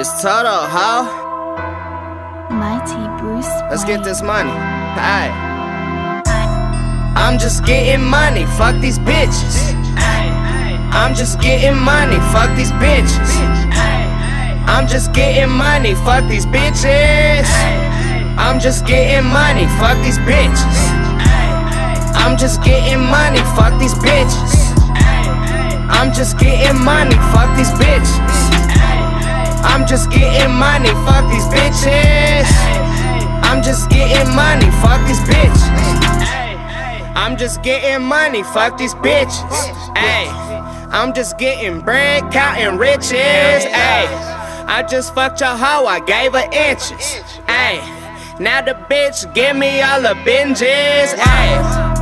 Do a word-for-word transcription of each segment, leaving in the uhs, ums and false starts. It's Toto, how? Mighty Bruce Wayne. Let's get this money. Aye. I'm just getting money, fuck these bitches. I'm just getting money, fuck these bitches. I'm just getting money, fuck these bitches. I'm just getting money, fuck these bitches. I'm just getting money, fuck these bitches. I'm just getting money, fuck these bitches. I'm just getting money, fuck these bitches. I'm just getting money, fuck these bitches. I'm just getting money, fuck these bitches. Ay, I'm just getting bread, counting riches. Ay, I just fucked your hoe, I gave her inches. Ay, now the bitch give me all the binges. Ay.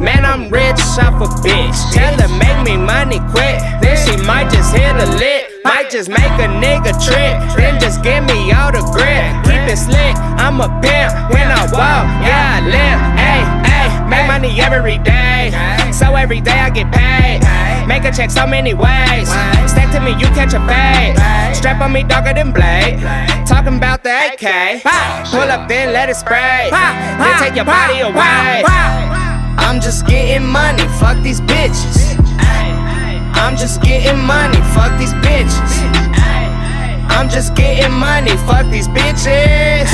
Man, I'm rich off a bitch. Tell her make me money quick. Then she might just hit a lick. Might just make a nigga trip. Then just give me all the grip. Keep it slick, I'm a pimp. When I walk, yeah, I live. Ayy, ayy, make money every day. So every day I get paid. Make a check so many ways. Stack to me, you catch a fade. Strap on me darker than blade. Talking about the A K. Pull up then let it spray. Then take your body away. I'm just getting money, fuck these bitches. I'm just getting money, fuck these bitches. I'm just getting money, fuck these bitches.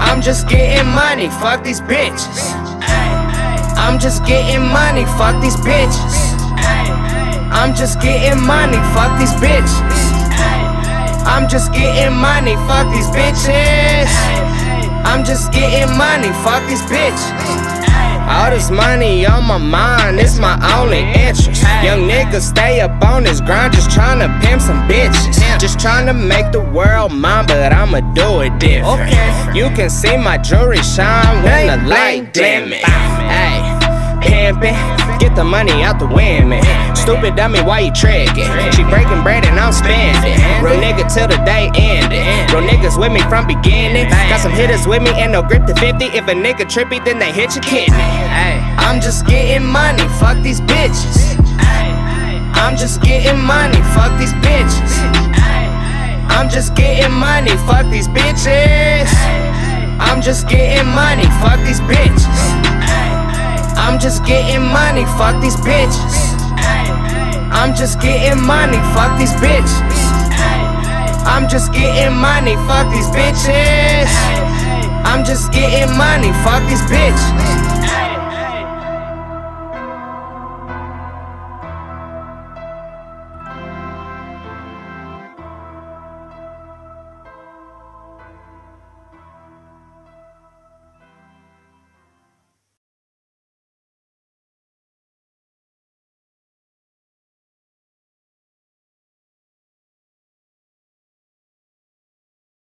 I'm just getting money, fuck these bitches. I'm just getting money, fuck these bitches. I'm just getting money, fuck these bitches. I'm just getting money, fuck these bitches. I'm just getting money, fuck these bitches. All this money on my mind, it's my only interest. Young niggas stay up on this grind, just tryna pimp some bitches. Just tryna make the world mine, but I'ma do it different. You can see my jewelry shine when the light dim it. Ay, pimpin', get the money out the women. Stupid dummy, why you trickin'? She breaking bread and I'm spending. Real nigga till the day ending. Real niggas with me from beginning. Got some hitters with me and no grip to fifty. If a nigga trippy, then they hit your kidney. I'm just getting money, fuck these bitches. I'm just getting money, fuck these bitches. I'm just getting money, fuck these bitches. I'm just getting money, fuck these bitches. I'm just getting money, fuck these bitches. I'm just getting money, fuck these bitches. I'm just getting money, fuck these bitches. I'm just getting money, fuck these bitches.